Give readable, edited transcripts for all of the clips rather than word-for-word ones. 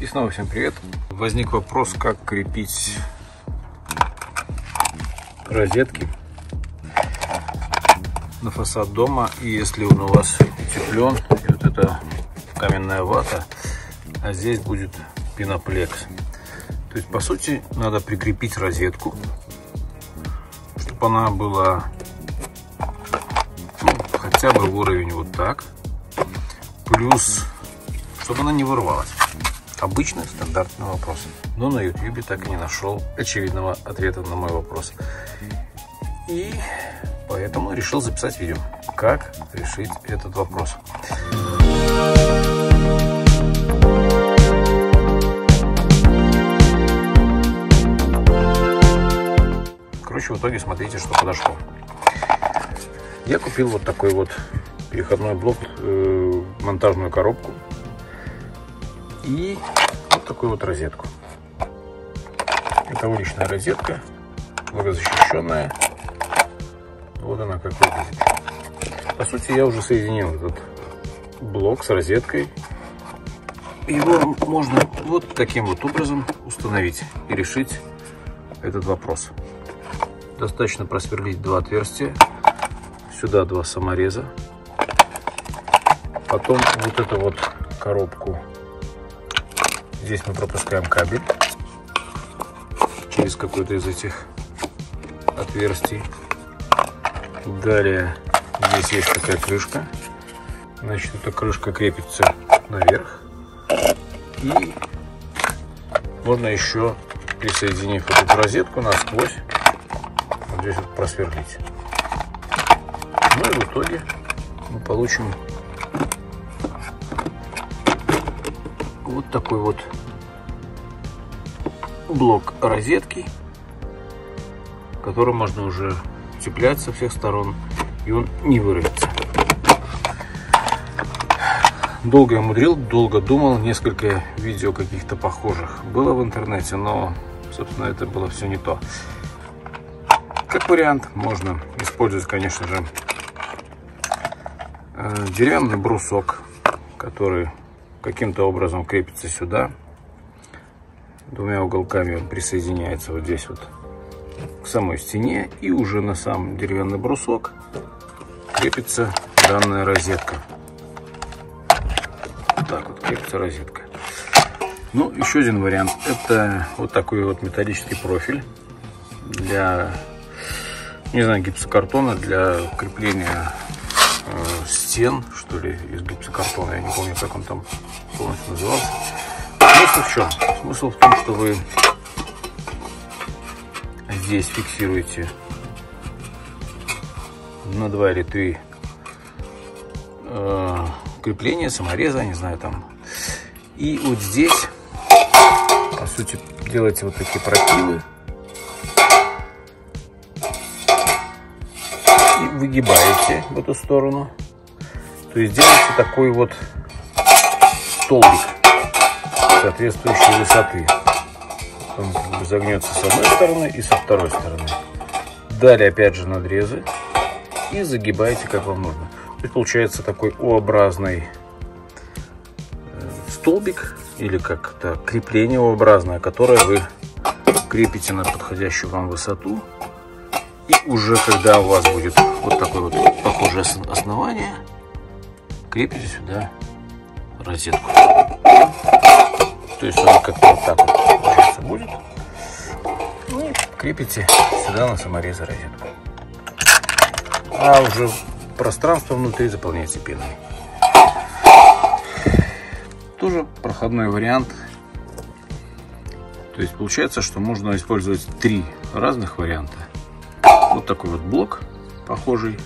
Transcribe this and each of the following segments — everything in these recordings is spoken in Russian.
И снова всем привет. Возник вопрос, как крепить розетки на фасад дома. И если он у вас утеплен, и вот это каменная вата, а здесь будет пеноплекс. То есть, по сути, надо прикрепить розетку, чтобы она была хотя бы в уровень вот так. Плюс, чтобы она не вырвалась. Обычный стандартный вопрос. Но на YouTube так и не нашел очевидного ответа на мой вопрос. И поэтому решил записать видео, как решить этот вопрос. Короче, в итоге смотрите, что подошло. Я купил вот такой вот переходной блок, монтажную коробку и вот такую вот розетку. Это уличная розетка, влагозащищенная. Вот она как выглядит. По сути, я уже соединил этот блок с розеткой. Его можно вот таким вот образом установить и решить этот вопрос. Достаточно просверлить два отверстия, сюда два самореза. Потом вот эту вот коробку. Здесь мы пропускаем кабель через какое-то из этих отверстий. Далее здесь есть такая крышка. Значит, эта крышка крепится наверх. И можно еще, присоединив эту розетку насквозь, вот здесь вот просверлить. Ну и в итоге мы получим вот такой вот блок розетки, который можно уже цеплять со всех сторон, и он не вырвется. Долго я мудрил, долго думал, несколько видео каких-то похожих было в интернете, но, собственно, это было все не то. Как вариант, можно использовать, конечно же, деревянный брусок, который каким-то образом крепится сюда. Двумя уголками он присоединяется вот здесь вот к самой стене. И уже на сам деревянный брусок крепится данная розетка. Вот так вот крепится розетка. Ну, еще один вариант. Это вот такой вот металлический профиль для, не знаю, гипсокартона, для крепления стен, что ли, из гипсокартона. Я не помню, как он там полностью назывался. Смысл в чем? Смысл в том, что вы здесь фиксируете на 2 или 3 крепления, самореза, не знаю, там. И вот здесь, по сути, делаете вот такие пропилы. Выгибаете в эту сторону, то есть делаете такой вот столбик соответствующей высоты. Он как бы загнется с одной стороны и со второй стороны. Далее опять же надрезы и загибаете как вам нужно. То есть получается такой О-образный столбик, или как-то крепление О-образное, которое вы крепите на подходящую вам высоту. И уже когда у вас будет вот такое вот похожее основание, крепите сюда розетку. То есть она как-то вот так вот ложится будет. И крепите сюда на саморез розетку. А уже пространство внутри заполняйте пеной. Тоже проходной вариант. То есть получается, что можно использовать 3 разных варианта. Вот такой вот блок, похожий,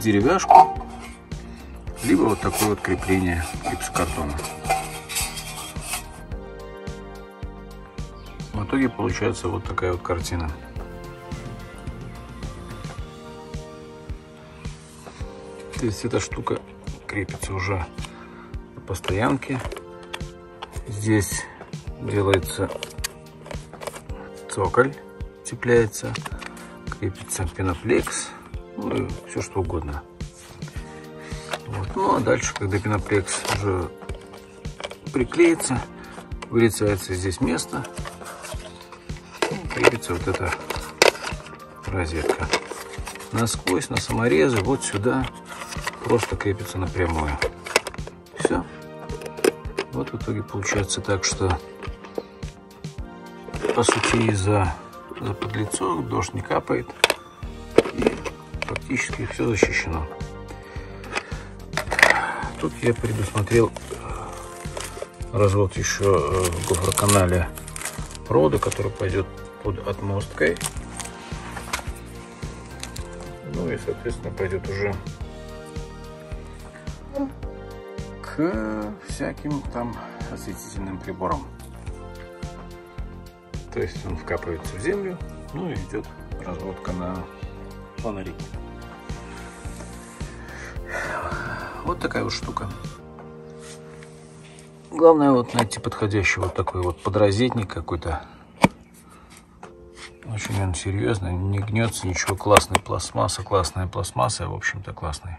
деревяшку, либо вот такое вот крепление гипсокартона. В итоге получается вот такая вот картина. То есть эта штука крепится уже по стоянке. Здесь делается цоколь, цепляется, крепится пеноплекс, ну и все что угодно. Вот. Ну а дальше, когда пеноплекс уже приклеится, вырезается здесь место, крепится вот эта розетка. Насквозь, на саморезы, вот сюда просто крепится напрямую. Все. Вот в итоге получается так, что по сути за подлицо дождь не капает и практически все защищено. Тут я предусмотрел развод еще в гофроканале провода, который пойдет под отмосткой. Ну и, соответственно, пойдет уже к всяким там осветительным приборам. То есть он вкапывается в землю, ну и идет разводка на фонарики. Вот такая вот штука. Главное вот найти подходящий вот такой вот подрозетник какой-то. Очень он серьезный, не гнется ничего. Классная пластмасса, в общем-то классный.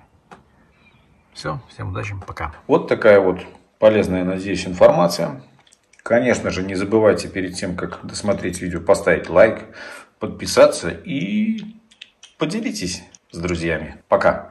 Все, всем удачи, пока. Вот такая вот полезная, надеюсь, информация. Конечно же, не забывайте перед тем, как досмотреть видео, поставить лайк, подписаться и поделитесь с друзьями. Пока.